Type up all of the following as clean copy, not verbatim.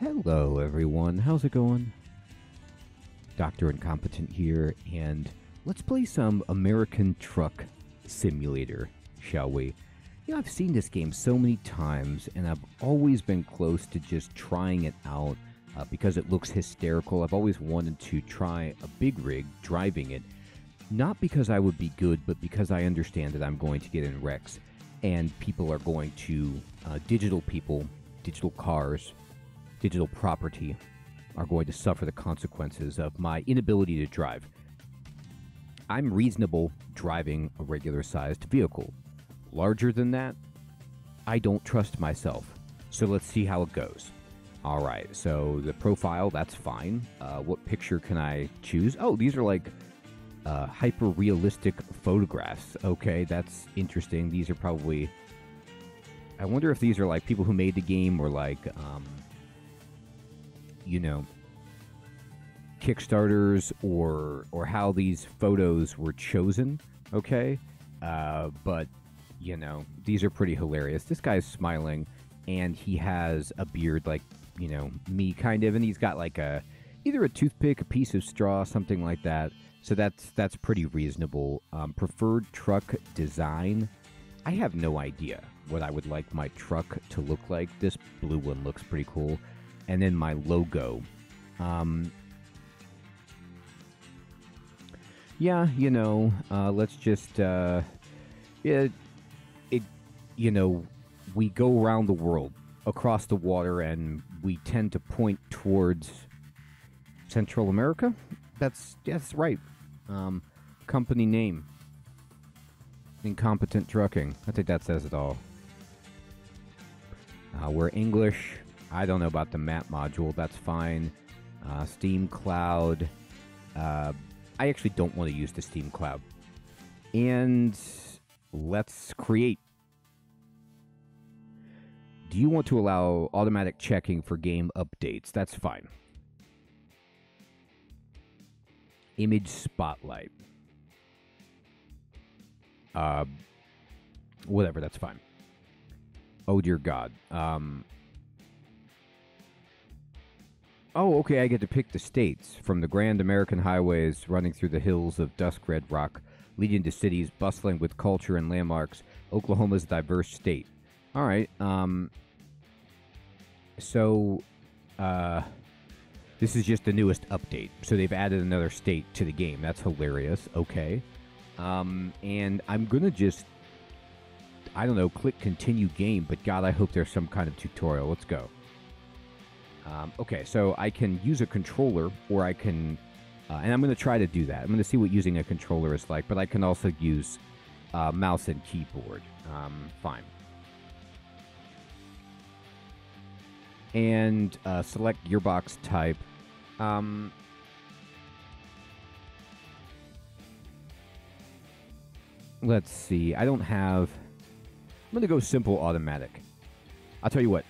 Hello everyone, how's it going? Dr. Incompetent here, and let's play some American Truck Simulator, shall we? You know, I've seen this game so many times, and I've always been close to just trying it out because it looks hysterical. I've always wanted to try a big rig driving it, not because I would be good, but because I understand that I'm going to get in wrecks, and people are going to, digital people, digital cars, digital property are going to suffer the consequences of my inability to drive. I'm reasonable driving a regular-sized vehicle. Larger than that, I don't trust myself. So let's see how it goes. All right, so the profile, that's fine. What picture can I choose? Oh, these are like hyper-realistic photographs. Okay, that's interesting. These are probably... I wonder if these are like people who made the game or like... you know, Kickstarters or how these photos were chosen, okay? But, you know, these are pretty hilarious. This guy's smiling, and he has a beard like, you know, me kind of, and he's got like either a toothpick, a piece of straw, something like that. So that's pretty reasonable. Preferred truck design. I have no idea what I would like my truck to look like. This blue one looks pretty cool. And then my logo. Yeah, you know, let's just, you know, we go around the world, across the water, and we tend to point towards Central America. That's right. Company name, Incompetent Trucking. I think that says it all. We're English. I don't know about the map module, that's fine. Steam Cloud. I actually don't want to use the Steam Cloud. And let's create. Do you want to allow automatic checking for game updates? That's fine. Image Spotlight. Whatever, that's fine. Oh dear God. Oh, okay, I get to pick the states, from the grand American highways running through the hills of dusk-red rock, leading to cities bustling with culture and landmarks, Oklahoma's diverse state. All right, so, this is just the newest update, so they've added another state to the game. That's hilarious, okay. And I'm gonna just, I don't know, click continue game, but God, I hope there's some kind of tutorial. Let's go. Okay, so I can use a controller, or I can, and I'm going to try to do that. I'm going to see what using a controller is like, but I can also use mouse and keyboard. Fine. And select gearbox type. Let's see. I don't have, I'm going to go simple automatic. I'll tell you what,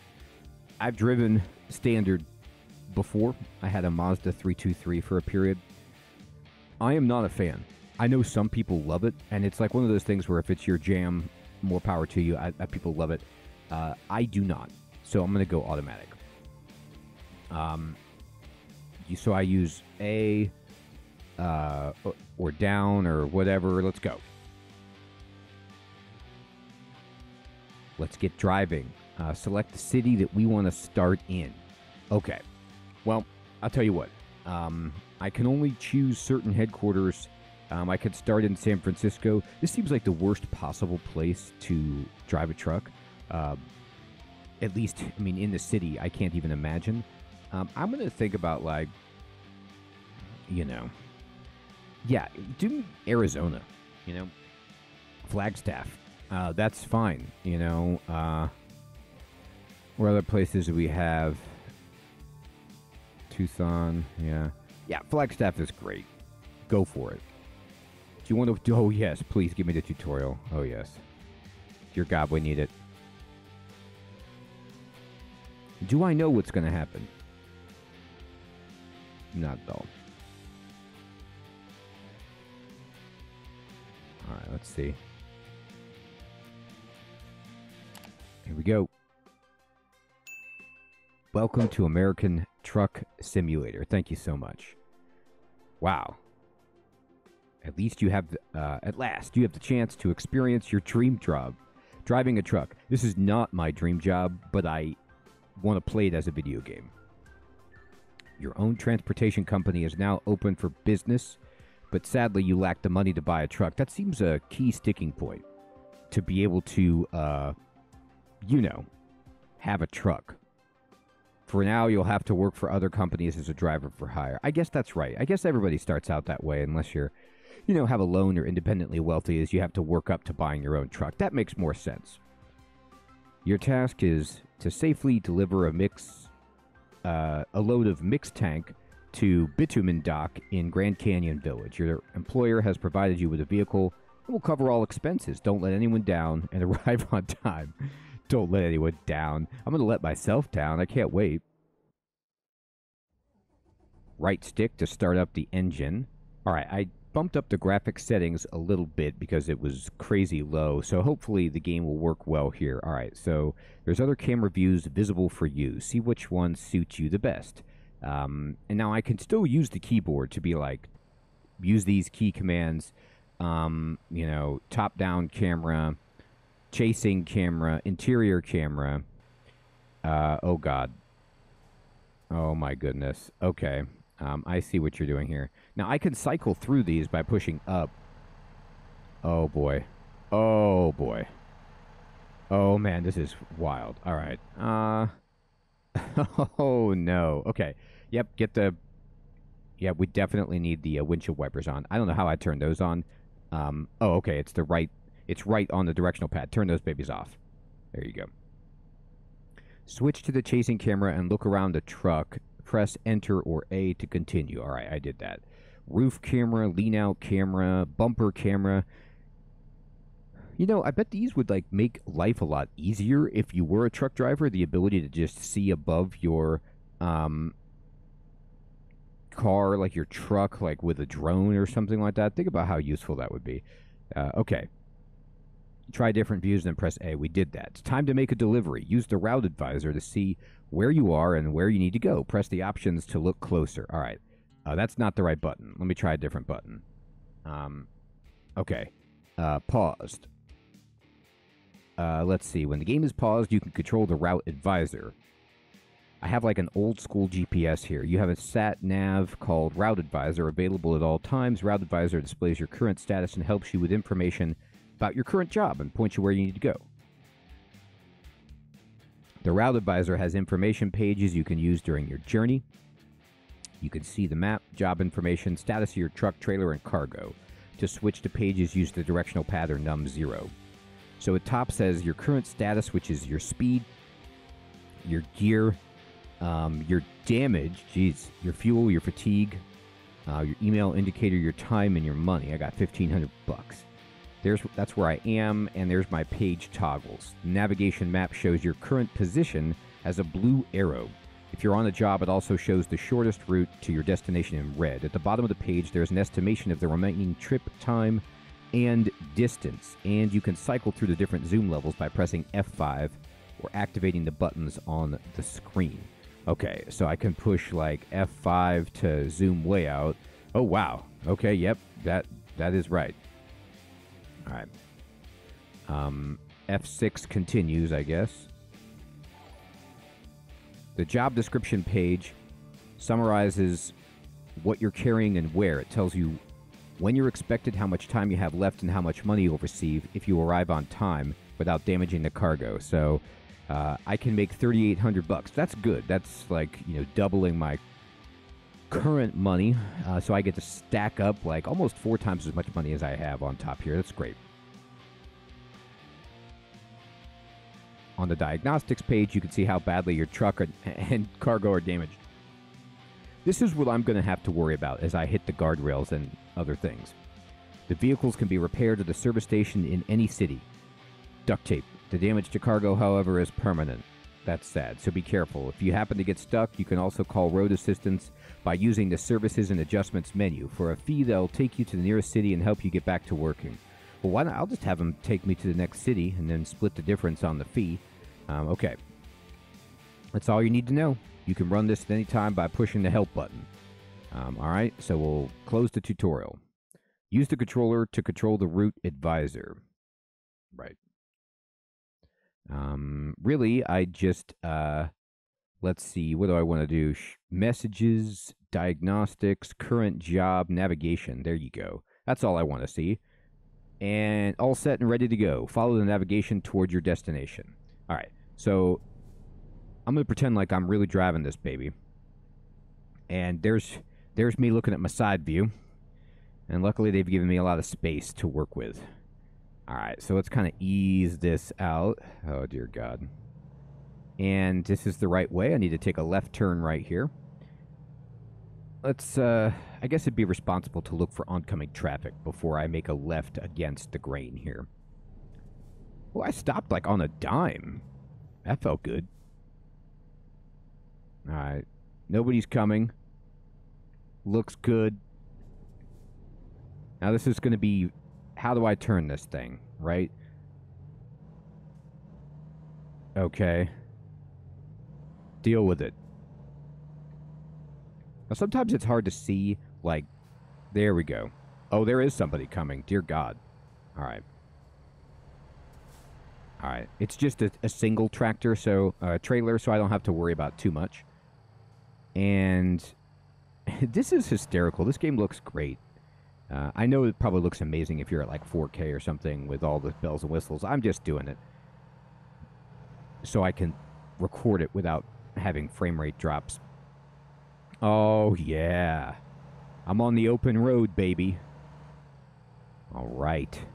I've driven standard before. I had a Mazda 323 for a period. I am not a fan. I know some people love it, and it's like one of those things where if it's your jam, more power to you. People love it. I do not. So I'm going to go automatic. So I use A or down or whatever. Let's go. Let's get driving. Select the city that we want to start in. Okay. Well, I'll tell you what. I can only choose certain headquarters. I could start in San Francisco. This seems like the worst possible place to drive a truck. At least, I mean, in the city, I can't even imagine. I'm going to think about, like, you know, yeah, do Arizona, you know, Flagstaff. That's fine, you know, or other places we have Tucson, yeah. Yeah, Flagstaff is great. Go for it. Do you want to... Oh, yes, please give me the tutorial. Oh, yes. Dear God, we need it. Do I know what's going to happen? Not at all. All right, let's see. Here we go. Welcome to American Truck Simulator. Thank you so much. Wow. At least you have, at last, you have the chance to experience your dream job, driving a truck. This is not my dream job, but I want to play it as a video game. Your own transportation company is now open for business, but sadly you lack the money to buy a truck. That seems a key sticking point, to be able to, you know, have a truck. For now, you'll have to work for other companies as a driver for hire. I guess that's right. I guess everybody starts out that way unless you're, you know, have a loan or independently wealthy, as you have to work up to buying your own truck. That makes more sense. Your task is to safely deliver a load of mixed tank to bitumen dock in Grand Canyon Village. Your employer has provided you with a vehicle and will cover all expenses. Don't let anyone down and arrive on time. Don't let anyone down. I'm going to let myself down. I can't wait. Right stick to start up the engine. All right, I bumped up the graphic settings a little bit because it was crazy low, so hopefully the game will work well here. All right, so there's other camera views visible for you. See which one suits you the best. And now I can still use the keyboard to be like, use these key commands, you know, top-down camera, chasing camera, interior camera. Oh god. Oh my goodness. Okay. I see what you're doing here. Now I can cycle through these by pushing up. Oh boy. Oh boy. Oh man, this is wild. All right. Oh no. Okay. Yep, get the... Yeah, we definitely need the windshield wipers on. I don't know how I turned those on. Oh, okay, it's the right... It's right on the directional pad. Turn those babies off. There you go. Switch to the chasing camera and look around the truck. Press Enter or A to continue. All right, I did that. Roof camera, lean-out camera, bumper camera. You know, I bet these would, like, make life a lot easier if you were a truck driver. The ability to just see above your car, like your truck, like with a drone or something like that. Think about how useful that would be. Okay. Try different views and press A. We did that. It's time to make a delivery. Use the Route Advisor to see where you are and where you need to go. Press the options to look closer. All right. That's not the right button. Let me try a different button. Okay. Paused. Let's see. When the game is paused, you can control the Route Advisor. I have like an old school GPS here. You have a sat nav called Route Advisor available at all times. Route Advisor displays your current status and helps you with information about your current job and points you where you need to go. The Route Advisor has information pages you can use during your journey. You can see the map, job information, status of your truck, trailer, and cargo. To switch to pages, use the directional pad or num 0. So at top says your current status, which is your speed, your gear, your damage, geez, your fuel, your fatigue, your email indicator, your time, and your money. I got 1,500 bucks. That's where I am, and there's my page toggles. The navigation map shows your current position as a blue arrow. If you're on a job, it also shows the shortest route to your destination in red. At the bottom of the page, there's an estimation of the remaining trip time and distance, and you can cycle through the different zoom levels by pressing F5 or activating the buttons on the screen. Okay, so I can push like F5 to zoom way out. Oh, wow. Okay, yep, that is right. All right. F6 continues, I guess. The job description page summarizes what you're carrying and where. It tells you when you're expected, how much time you have left, and how much money you'll receive if you arrive on time without damaging the cargo. So I can make 3,800 bucks. That's good. That's like, you know, doubling my current money, so I get to stack up like almost 4 times as much money as I have on top here. That's great. On the diagnostics page, you can see how badly your truck and cargo are damaged. This is what I'm going to have to worry about as I hit the guardrails and other things. The vehicles can be repaired at a service station in any city. Duct tape. The damage to cargo, however, is permanent. That's sad, so be careful. If you happen to get stuck, you can also call road assistance by using the services and adjustments menu. For a fee, they'll take you to the nearest city and help you get back to working. Well, why not? I'll just have them take me to the next city and then split the difference on the fee. Okay. That's all you need to know. You can run this at any time by pushing the help button. All right, so we'll close the tutorial. Use the controller to control the Route Advisor. Right. Really, I just, let's see, what do I want to do? Messages, diagnostics, current job, navigation. There you go. That's all I want to see. And all set and ready to go. Follow the navigation toward your destination. All right, so I'm going to pretend like I'm really driving this baby. And there's me looking at my side view. And luckily, they've given me a lot of space to work with. All right, so let's kind of ease this out. Oh, dear God. And this is the right way. I need to take a left turn right here. Let's, I guess it'd be responsible to look for oncoming traffic before I make a left against the grain here. Well, I stopped, like, on a dime. That felt good. All right. Nobody's coming. Looks good. Now, this is going to be, how do I turn this thing, right? Okay. Deal with it. Now, sometimes it's hard to see, like, there we go. Oh, there is somebody coming. Dear God. All right. All right. It's just a single tractor, so, trailer, so I don't have to worry about too much. And this is hysterical. This game looks great. I know it probably looks amazing if you're at like 4K or something with all the bells and whistles. I'm just doing it so I can record it without having frame rate drops. Oh, yeah. I'm on the open road, baby. All right.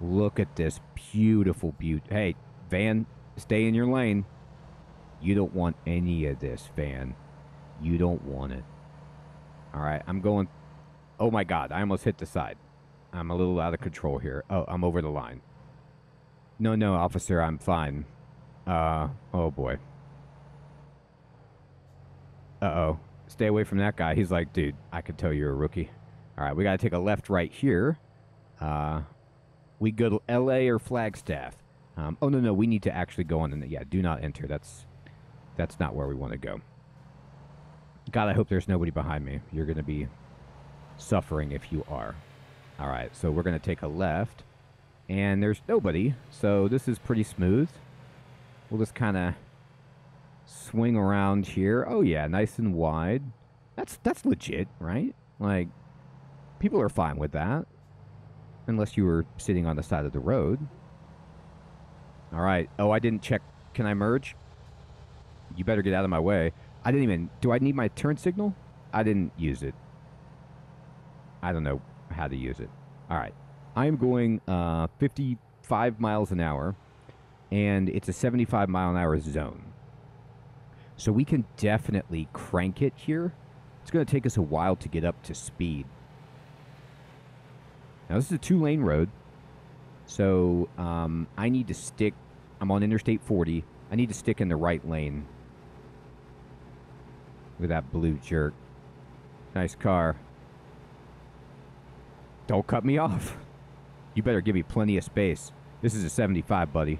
Look at this beautiful beauty. Hey, van, stay in your lane. You don't want any of this, van. You don't want it. All right, I'm going... Oh, my God. I almost hit the side. I'm a little out of control here. Oh, I'm over the line. No, no, officer. I'm fine. Oh, boy. Uh-oh. Stay away from that guy. He's like, dude, I could tell you're a rookie. All right, we got to take a left right here. We go to L.A. or Flagstaff. Oh, no, no. We need to actually go on. Yeah, do not enter. That's not where we want to go. God, I hope there's nobody behind me. You're going to be... suffering if you are. All right, so we're going to take a left, and there's nobody, so this is pretty smooth. We'll just kind of swing around here. Oh, yeah, nice and wide. That's legit, right? Like, people are fine with that, unless you were sitting on the side of the road. All right. Oh, I didn't check. Can I merge? You better get out of my way. I didn't even... Do I need my turn signal? I didn't use it. I don't know how to use it. All right. I'm going 55 miles an hour, and it's a 75-mile-an-hour zone. So we can definitely crank it here. It's going to take us a while to get up to speed. Now, this is a two-lane road, so I need to stick. I'm on Interstate 40. I need to stick in the right lane. Look at that blue jerk. Nice car. Don't cut me off. You better give me plenty of space. This is a 75, buddy.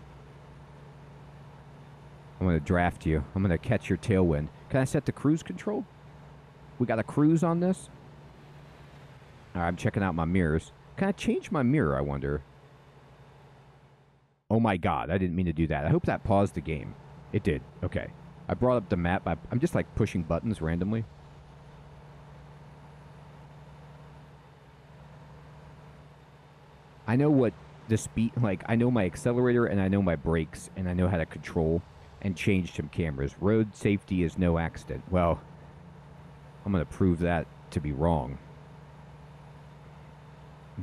I'm going to draft you. I'm going to catch your tailwind. Can I set the cruise control? We got a cruise on this? All right, I'm checking out my mirrors. Can I change my mirror, I wonder? Oh, my God. I didn't mean to do that. I hope that paused the game. It did. Okay. I brought up the map. I'm just, like, pushing buttons randomly. I know what the speed, like, I know my accelerator, and I know my brakes, and I know how to control and change some cameras. Road safety is no accident. Well, I'm going to prove that to be wrong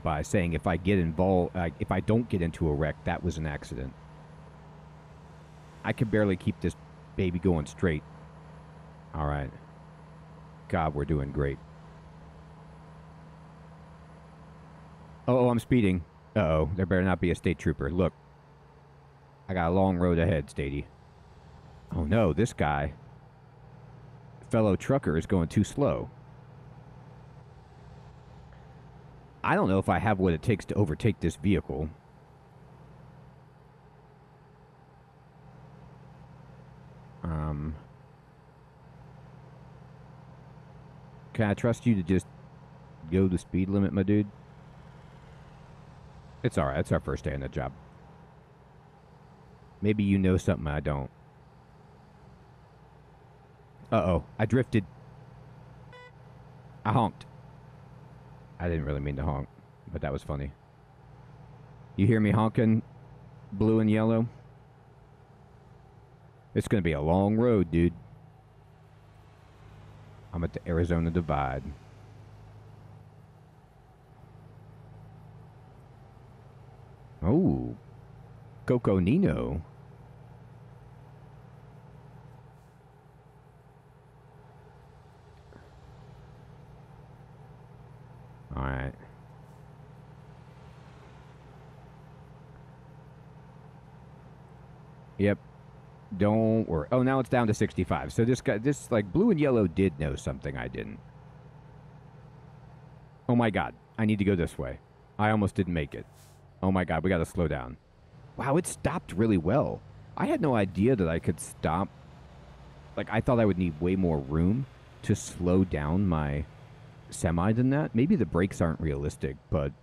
by saying if I get involved, if I don't get into a wreck, that was an accident. I can barely keep this baby going straight. All right. God, we're doing great. Oh, I'm speeding. Uh-oh, there better not be a state trooper. Look, I got a long road ahead, statey. Oh, no, this guy, fellow trucker, is going too slow. I don't know if I have what it takes to overtake this vehicle. Can I trust you to just go the speed limit, my dude? It's all right. It's our first day on the job. Maybe you know something I don't. Uh-oh. I drifted. I honked. I didn't really mean to honk, but that was funny. You hear me honking blue and yellow? It's going to be a long road, dude. I'm at the Arizona Divide. Oh, Coco Nino. All right. Yep. Don't worry. Oh, now it's down to 65. So this guy, this like blue and yellow did know something I didn't. Oh my God. I need to go this way. I almost didn't make it. Oh my God. We got to slow down. Wow. It stopped really well. I had no idea that I could stop. Like I thought I would need way more room to slow down my semi than that. Maybe the brakes aren't realistic, but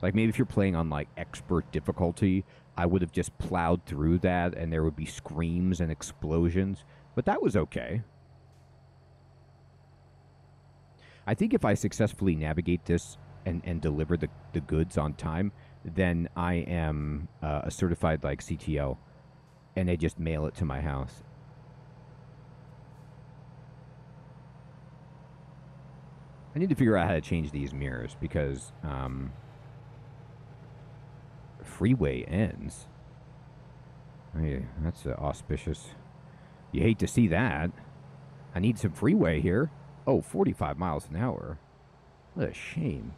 like maybe if you're playing on like expert difficulty, I would have just plowed through that, and there would be screams and explosions. But that was okay. I think if I successfully navigate this and deliver the goods on time, then I am a certified like CTL, and they just mail it to my house. I need to figure out how to change these mirrors because... freeway ends. Hey, that's auspicious. You hate to see that. I need some freeway here. Oh, 45 miles an hour. What a shame.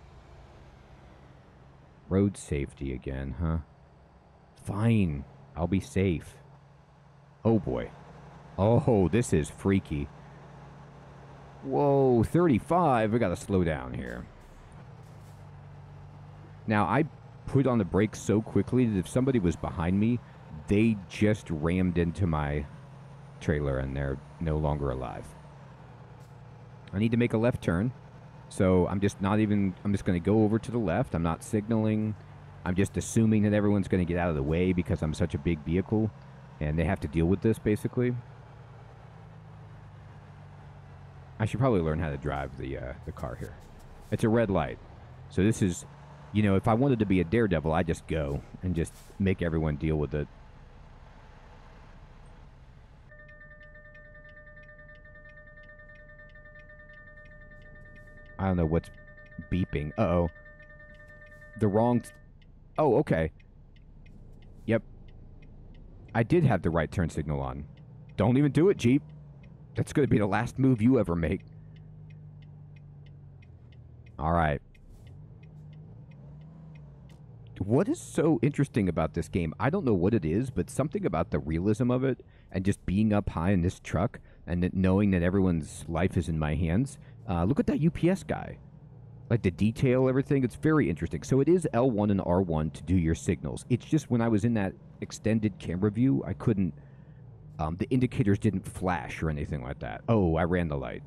Road safety again, huh? Fine. I'll be safe. Oh, boy. Oh, this is freaky. Whoa, 35. We gotta slow down here. Now, I put on the brakes so quickly that if somebody was behind me, they just rammed into my trailer and they're no longer alive. I need to make a left turn, so I'm just going to go over to the left. I'm not signaling. I'm just assuming that everyone's going to get out of the way because I'm such a big vehicle and they have to deal with this, basically. I should probably learn how to drive the car here. It's a red light. So this is... You know, if I wanted to be a daredevil, I'd just go and just make everyone deal with it. I don't know what's beeping. Uh-oh. The wrong... Oh, okay. Yep. I did have the right turn signal on. Don't even do it, Jeep. That's going to be the last move you ever make. All right. What is so interesting about this game, I don't know what it is, but something about the realism of it and just being up high in this truck and that knowing that everyone's life is in my hands. Look at that UPS guy. Like the detail, everything, it's very interesting. So it is L1 and R1 to do your signals. It's just when I was in that extended camera view, I couldn't... the indicators didn't flash or anything like that. Oh, I ran the light.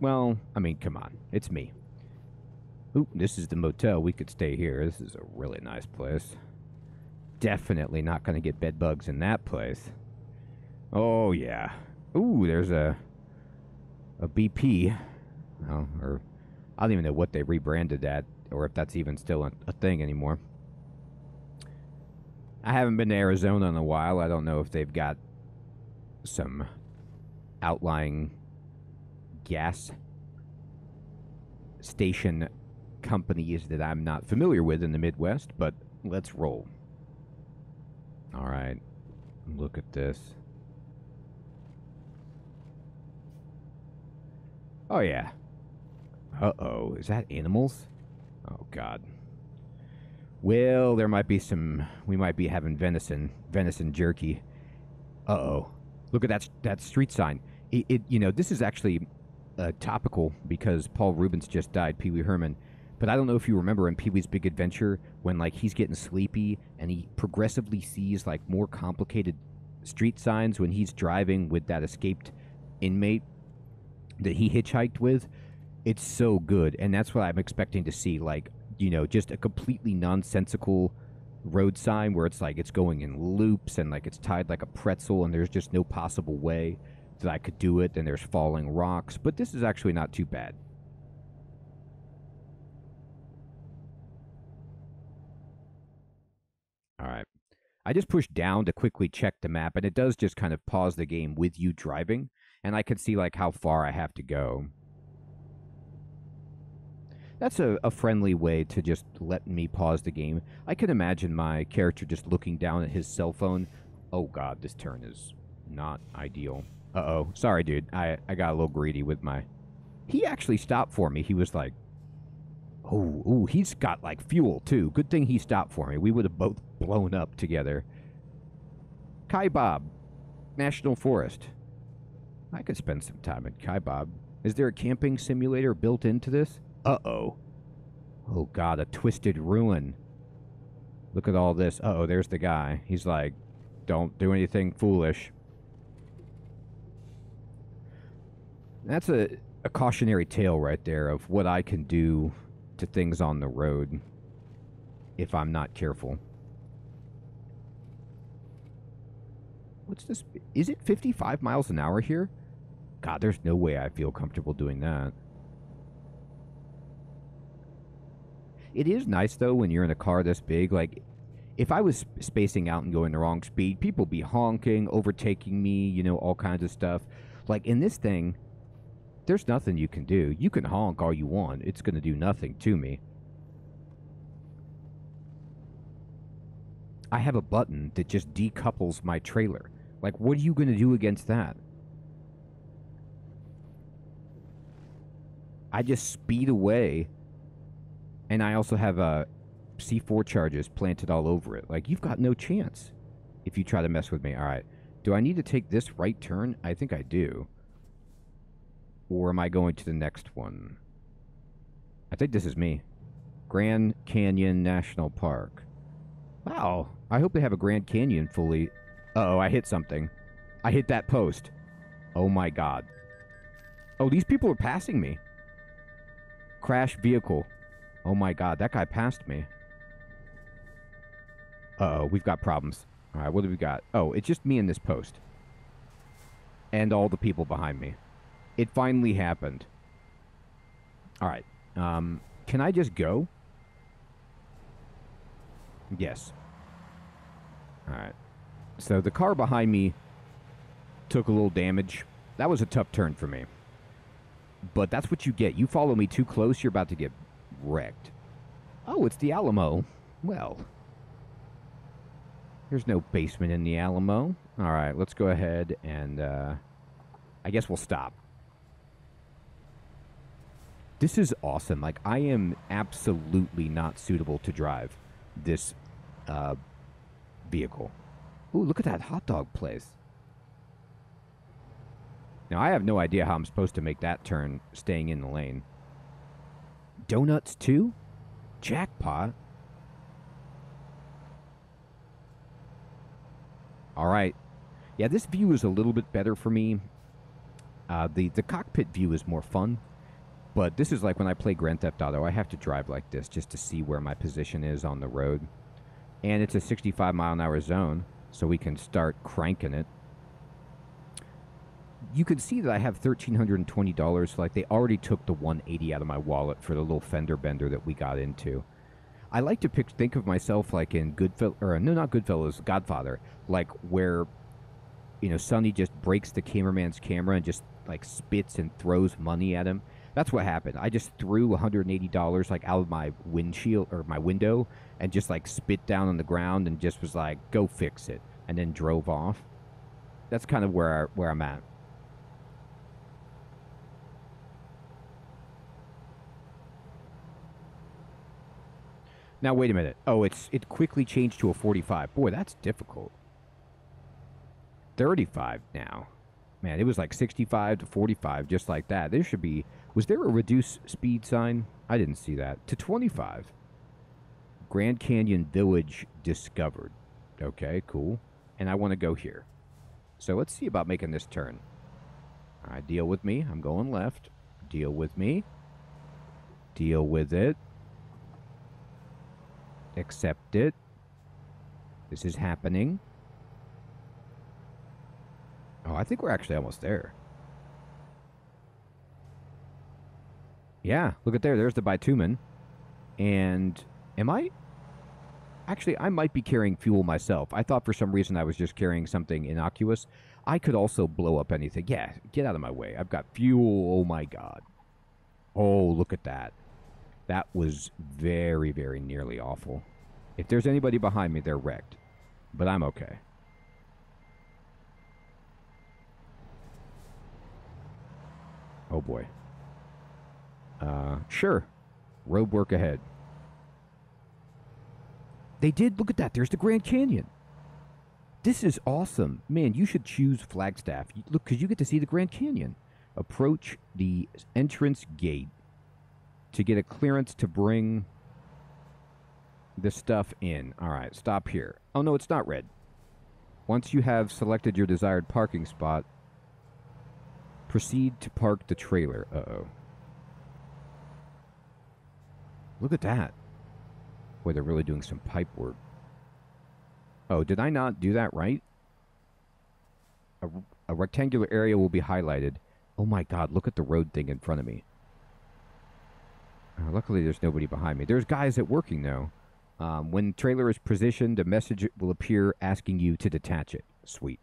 Well, I mean, come on. It's me. Ooh, this is the motel. We could stay here. This is a really nice place. Definitely not going to get bed bugs in that place. Oh, yeah. Ooh, there's a BP. Oh, or I don't even know what they rebranded that or if that's even still a thing anymore. I haven't been to Arizona in a while. I don't know if they've got some outlying gas station companies that I'm not familiar with in the Midwest, but let's roll. All right, look at this. Oh yeah. Uh-oh, is that animals? Oh God. Well, there might be some, we might be having venison jerky. Uh-oh, look at that street sign. It you know, this is actually topical because Paul Rubens just died, Pee-wee Herman. But I don't know if you remember in Pee-wee's Big Adventure when like he's getting sleepy and he progressively sees like more complicated street signs when he's driving with that escaped inmate that he hitchhiked with. It's so good, and that's what I'm expecting to see. Like, you know, just a completely nonsensical road sign where it's like it's going in loops and like it's tied like a pretzel and there's just no possible way that I could do it, and there's falling rocks, but this is actually not too bad. All right. I just pushed down to quickly check the map, and it does just kind of pause the game with you driving, and I can see like how far I have to go. That's a friendly way to just let me pause the game. I can imagine my character just looking down at his cell phone. Oh god, this turn is not ideal. Uh-oh. Sorry, dude. I got a little greedy with my... He actually stopped for me. He was like... Oh, ooh, he's got, like, fuel, too. Good thing he stopped for me. We would have both blown up together. Kaibab National Forest. I could spend some time at Kaibab. Is there a camping simulator built into this? Uh-oh. Oh, God, a twisted ruin. Look at all this. Uh-oh, there's the guy. He's like, don't do anything foolish. That's a cautionary tale right there of what I can do to things on the road if I'm not careful. What's this? Is it 55 miles an hour here? God, there's no way I feel comfortable doing that. It is nice, though, when you're in a car this big. Like, if I was spacing out and going the wrong speed, people would be honking, overtaking me, you know, all kinds of stuff. Like, in this thing, there's nothing you can do. You can honk all you want. It's going to do nothing to me. I have a button that just decouples my trailer. Like, what are you going to do against that? I just speed away, and I also have C4 charges planted all over it. Like, you've got no chance if you try to mess with me. All right. Do I need to take this right turn? I think I do. Or am I going to the next one? I think this is me. Grand Canyon National Park. Wow. I hope they have a Grand Canyon fully... Uh-oh, I hit something. I hit that post. Oh, my God. Oh, these people are passing me. Crash vehicle. Oh, my God. That guy passed me. Uh-oh, we've got problems. All right, what do we got? Oh, it's just me and this post. And all the people behind me. It finally happened. All right. Can I just go? Yes. All right. So the car behind me took a little damage. That was a tough turn for me. But that's what you get. You follow me too close, you're about to get wrecked. Oh, it's the Alamo. Well... There's no basement in the Alamo. All right, let's go ahead and I guess we'll stop. This is awesome. Like, I am absolutely not suitable to drive this vehicle. Ooh, look at that hot dog place. Now, I have no idea how I'm supposed to make that turn staying in the lane. Donuts, too? Jackpot. All right. Yeah, this view is a little bit better for me. The cockpit view is more fun. But this is like when I play Grand Theft Auto. I have to drive like this just to see where my position is on the road. And it's a 65-mile-an-hour zone, so we can start cranking it. You can see that I have $1,320. Like, they already took the $180 out of my wallet for the little fender bender that we got into. I like to think of myself like in Goodfellas, or no, not Goodfellas, Godfather, like where, you know, Sonny just breaks the cameraman's camera and just like spits and throws money at him. That's what happened. I just threw $180 like out of my windshield or my window and just like spit down on the ground and just was like, go fix it, and then drove off. That's kind of where I'm at. Now, wait a minute. Oh, it quickly changed to a 45. Boy, that's difficult. 35 now. Man, it was like 65 to 45, just like that. There should be... Was there a reduce speed sign? I didn't see that. To 25. Grand Canyon Village discovered. Okay, cool. And I want to go here. So let's see about making this turn. All right, deal with me. I'm going left. Deal with me. Deal with it. Accept it. This is happening. Oh, I think we're actually almost there. Yeah, look at there. There's the bitumen. And am I? Actually, I might be carrying fuel myself. I thought for some reason I was just carrying something innocuous. I could also blow up anything. Yeah, get out of my way. I've got fuel. Oh, my God. Oh, look at that. That was very, very nearly awful. If there's anybody behind me, they're wrecked. But I'm okay. Oh, boy. Sure. Road work ahead. They did. Look at that. There's the Grand Canyon. This is awesome. Man, you should choose Flagstaff. Look, because you get to see the Grand Canyon. Approach the entrance gate to get a clearance to bring the stuff in. All right, stop here. Oh, no, it's not red. Once you have selected your desired parking spot, proceed to park the trailer. Uh-oh. Look at that. Boy, they're really doing some pipe work. Oh, did I not do that right? A rectangular area will be highlighted. Oh my God, look at the road thing in front of me. Luckily, there's nobody behind me. There's guys at working, though. When trailer is positioned, a message will appear asking you to detach it. Sweet.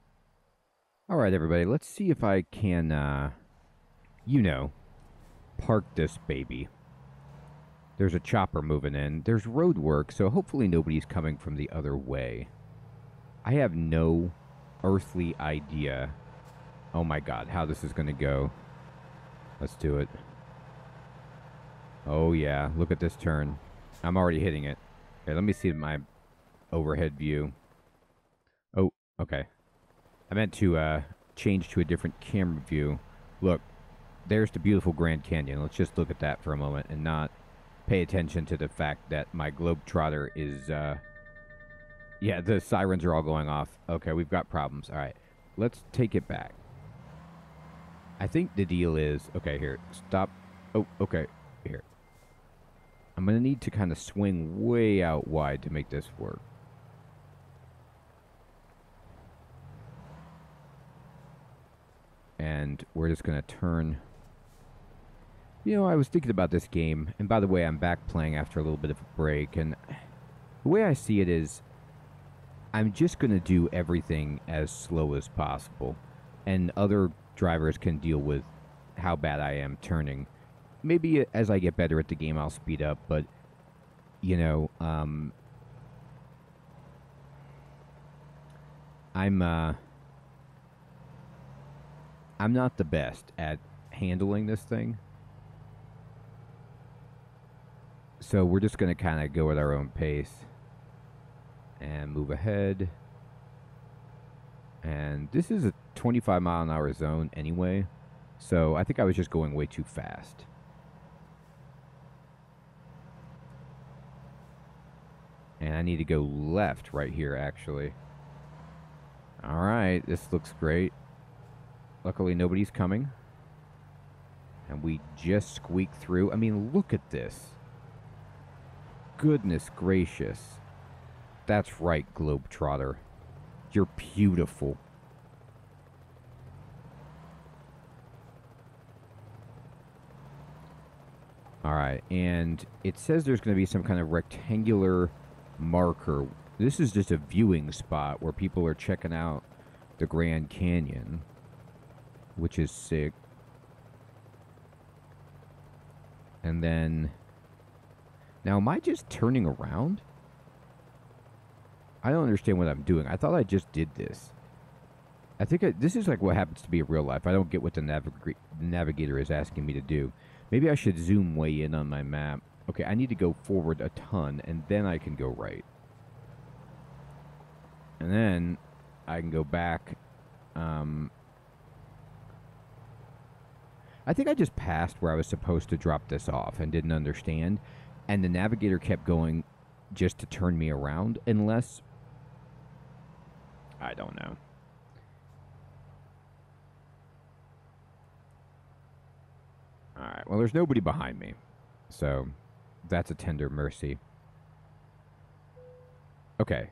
All right, everybody, let's see if I can, you know, park this baby. There's a chopper moving in. There's road work, so hopefully nobody's coming from the other way. I have no earthly idea. Oh my God, how this is going to go. Let's do it. Oh yeah, look at this turn. I'm already hitting it. Okay, let me see my overhead view. Oh, okay. I meant to change to a different camera view. Look, there's the beautiful Grand Canyon. Let's just look at that for a moment and not pay attention to the fact that my Globetrotter is, yeah, the sirens are all going off. Okay, we've got problems. All right, let's take it back. I think the deal is, okay, here, stop. Oh, okay, here. I'm going to need to kind of swing way out wide to make this work. And we're just going to turn... You know, I was thinking about this game, and by the way, I'm back playing after a little bit of a break, and the way I see it is I'm just going to do everything as slow as possible, and other drivers can deal with how bad I am turning. Maybe as I get better at the game, I'll speed up, but, you know, I'm not the best at handling this thing. So we're just going to kind of go at our own pace and move ahead. And this is a 25 mile an hour zone anyway. So I think I was just going way too fast. And I need to go left right here, actually. All right, this looks great. Luckily, nobody's coming. And we just squeak through. I mean, look at this. Goodness gracious. That's right, Globetrotter. You're beautiful. Alright, and it says there's going to be some kind of rectangular marker. This is just a viewing spot where people are checking out the Grand Canyon, which is sick. And then... Now, am I just turning around? I don't understand what I'm doing. I thought I just did this. I think this is like what happens to me in real life. I don't get what the navigator is asking me to do. Maybe I should zoom way in on my map. Okay, I need to go forward a ton, and then I can go right. And then I can go back. I think I just passed where I was supposed to drop this off and didn't understand. And the navigator kept going just to turn me around, unless... I don't know. All right. Well, there's nobody behind me, so that's a tender mercy. Okay.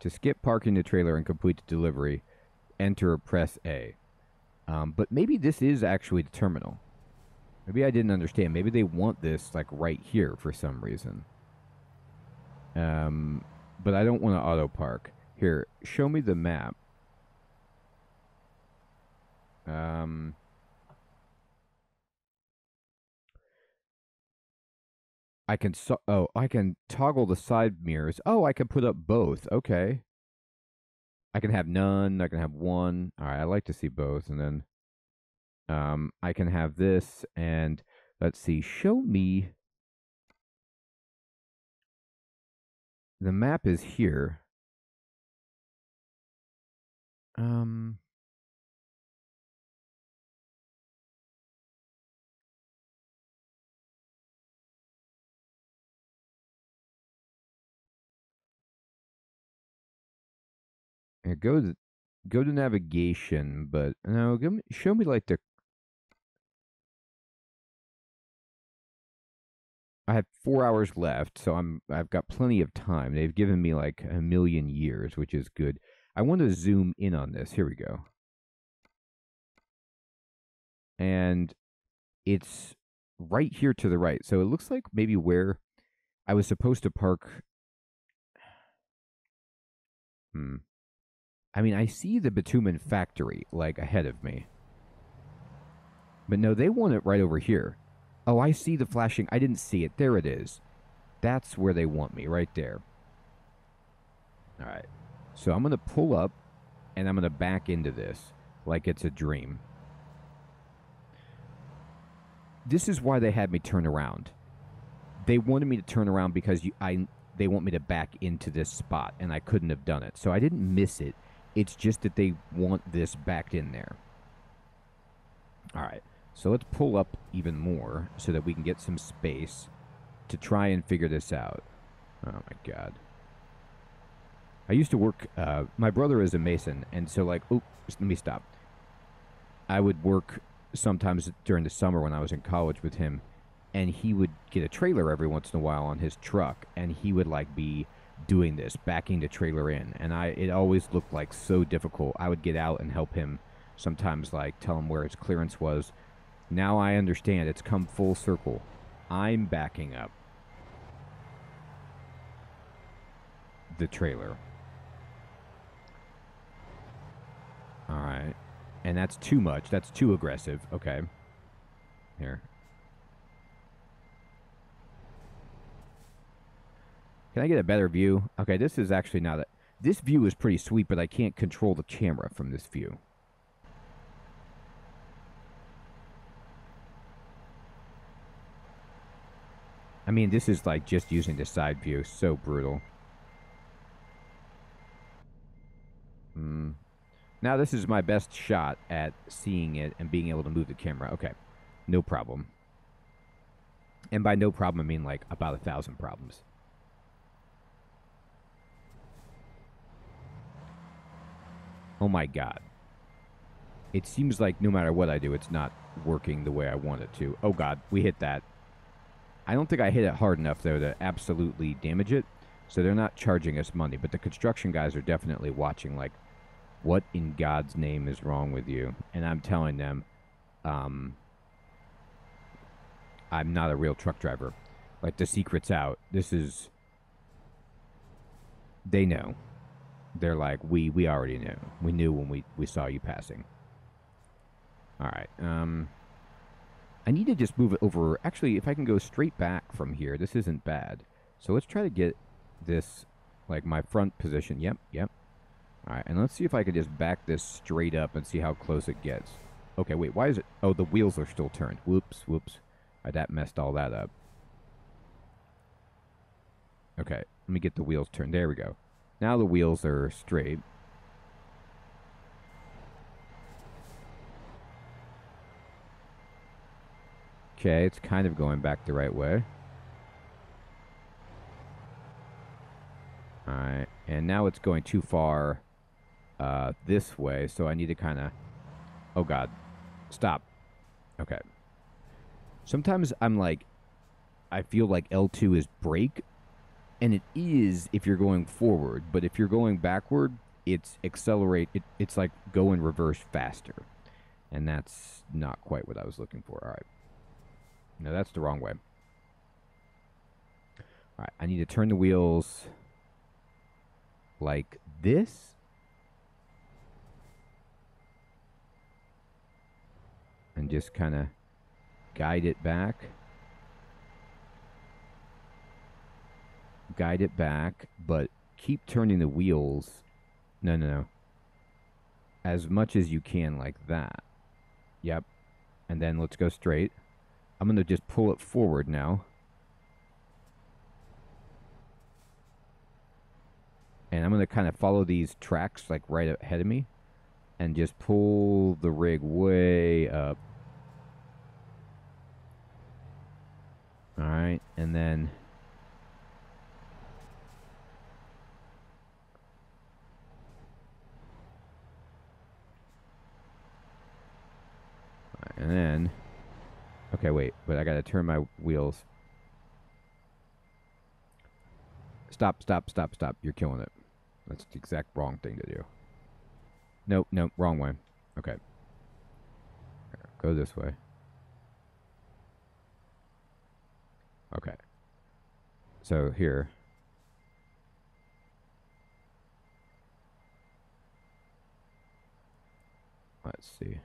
To skip parking the trailer and complete the delivery, enter or press A. But maybe this is actually the terminal. Maybe I didn't understand. Maybe they want this, like, right here for some reason. But I don't want to auto-park. Here, show me the map. I can... Oh, I can toggle the side mirrors. Oh, I can put up both. Okay. I can have none. I can have one. All right, I like to see both. And then... I can have this, and let's see, show me. The map is here. Go to navigation, but no, show me like the. I have 4 hours left, so I've got plenty of time. They've given me like a million years, which is good. I want to zoom in on this. Here we go. And it's right here to the right. So it looks like maybe where I was supposed to park. I mean, I see the bitumen factory like ahead of me. But no, they want it right over here. Oh, I see the flashing. I didn't see it. There it is. That's where they want me, right there. All right. So I'm going to pull up, and I'm going to back into this like it's a dream. This is why they had me turn around. They wanted me to turn around because they want me to back into this spot, and I couldn't have done it. So I didn't miss it. It's just that they want this backed in there. All right. So let's pull up even more so that we can get some space to try and figure this out. Oh, my God. I used to work... my brother is a mason, and so, like... Oops, let me stop. I would work sometimes during the summer when I was in college with him, and he would get a trailer every once in a while on his truck, and he would, like, be doing this, backing the trailer in. And it always looked, like, so difficult. I would get out and help him sometimes, like, tell him where his clearance was. Now I understand. It's come full circle. I'm backing up the trailer. All right. And that's too much. That's too aggressive. Okay. Here. Can I get a better view? Okay, this is actually not a... This view is pretty sweet, but I can't control the camera from this view. I mean, this is like just using the side view. So brutal. Now this is my best shot at seeing it and being able to move the camera. Okay. No problem. And by no problem, I mean like about 1,000 problems. Oh my God. It seems like no matter what I do, it's not working the way I want it to. Oh God, we hit that. I don't think I hit it hard enough, though, to absolutely damage it, so they're not charging us money. But the construction guys are definitely watching, like, what in God's name is wrong with you? And I'm telling them, I'm not a real truck driver. Like, the secret's out. This is... They know. They're like, we already knew. We knew when we saw you passing. All right, I need to just move it over. Actually, if I can go straight back from here, this isn't bad. So let's try to get this, like, my front position. Yep, yep. All right, and let's see if I can just back this straight up and see how close it gets. Okay, wait, why is it? Oh, the wheels are still turned. Whoops, whoops. All right, that messed all that up. Okay, let me get the wheels turned. There we go. Now the wheels are straight. Okay, it's kind of going back the right way. All right, and now it's going too far this way, so I need to kind of... Oh, God. Stop. Okay. Sometimes I'm like, I feel like L2 is brake, and it is if you're going forward, but if you're going backward, it's accelerate. It's like go in reverse faster, and that's not quite what I was looking for. All right. No, that's the wrong way. All right, I need to turn the wheels like this. And just kind of guide it back. Guide it back, but keep turning the wheels. No, no, no. As much as you can like that. Yep. And then let's go straight. I'm going to just pull it forward now. And I'm going to kind of follow these tracks like right ahead of me. And just pull the rig way up. All right, and then okay, wait, but I gotta turn my wheels. Stop, stop, stop, stop. You're killing it. That's the exact wrong thing to do. Nope, nope, wrong way. Okay. Go this way. Okay. So here. Let's see.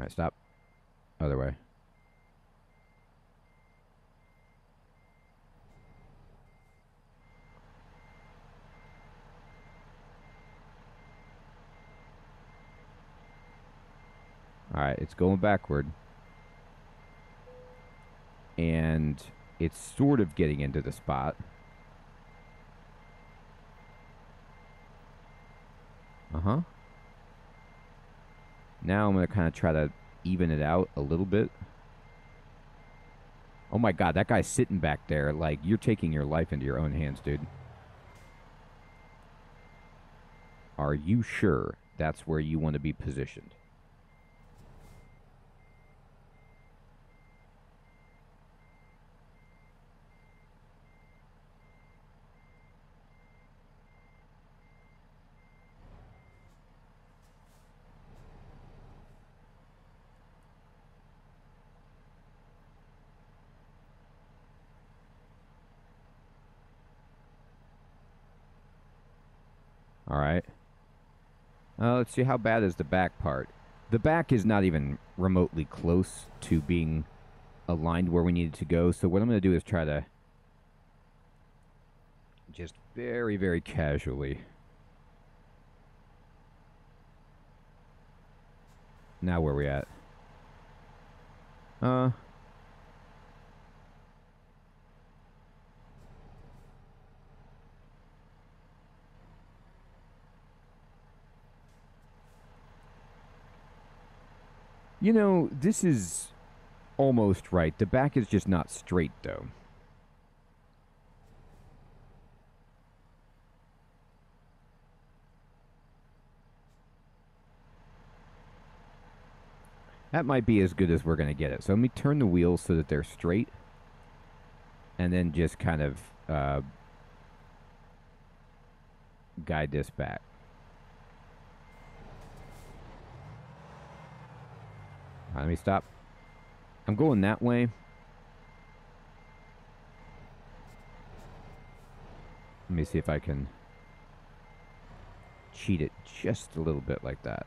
All right, stop. Other way. All right, it's going backward. And it's sort of getting into the spot. Uh-huh. Now I'm going to kind of try to even it out a little bit. Oh, my God, that guy's sitting back there. Like, you're taking your life into your own hands, dude. Are you sure that's where you want to be positioned? All right. Let's see, how bad is the back part? The back is not even remotely close to being aligned where we needed to go. So what I'm going to do is try to just very, very casually. Now where are we at? You know, this is almost right. The back is just not straight, though. That might be as good as we're going to get it. So let me turn the wheels so that they're straight. And then just kind of guide this back. Let me stop. I'm going that way. Let me see if I can cheat it just a little bit like that.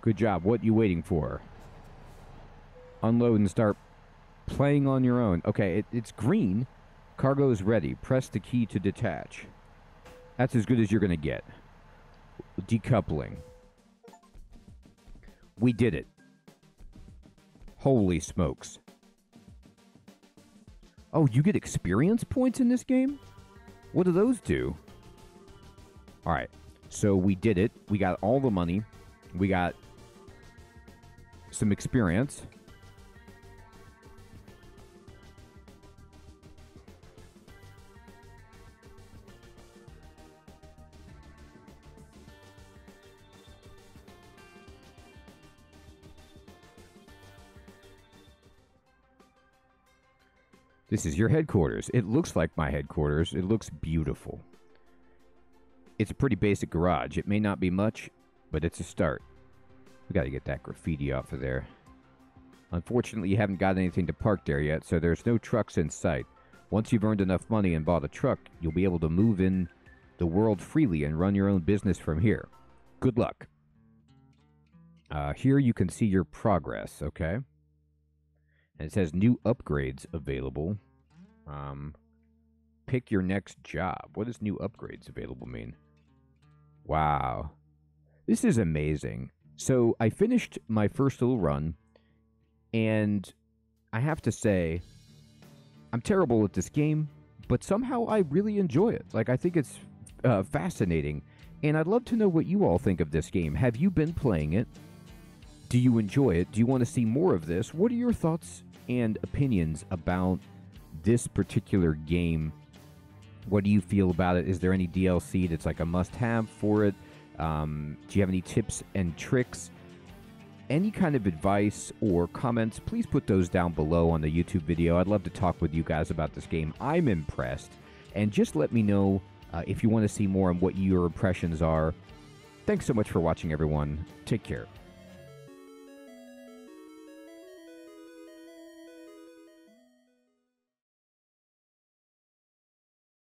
Good job. What you waiting for? Unload and start playing on your own. Okay, it's green. Cargo is ready. Press the key to detach. That's as good as you're going to get. Decoupling. We did it. Holy smokes. Oh, you get experience points in this game? What do those do? Alright, so we did it. We got all the money. We got some experience. This is your headquarters. It looks like my headquarters. It looks beautiful. It's a pretty basic garage. It may not be much, but it's a start. We got to get that graffiti off of there. Unfortunately, you haven't got anything to park there yet, so there's no trucks in sight. Once you've earned enough money and bought a truck, you'll be able to move in the world freely and run your own business from here. Good luck. Here you can see your progress, okay? And it says new upgrades available. Pick your next job. What does new upgrades available mean? Wow. This is amazing. So I finished my first little run, and I have to say, I'm terrible at this game, but somehow I really enjoy it. Like, I think it's fascinating, and I'd love to know what you all think of this game. Have you been playing it? Do you enjoy it? Do you want to see more of this? What are your thoughts and opinions about this particular game? What do you feel about it? Is there any DLC that's like a must-have for it? Do you have any tips and tricks? Any kind of advice or comments, please put those down below on the YouTube video. I'd love to talk with you guys about this game. I'm impressed. And just let me know if you want to see more and what your impressions are. Thanks so much for watching, everyone. Take care.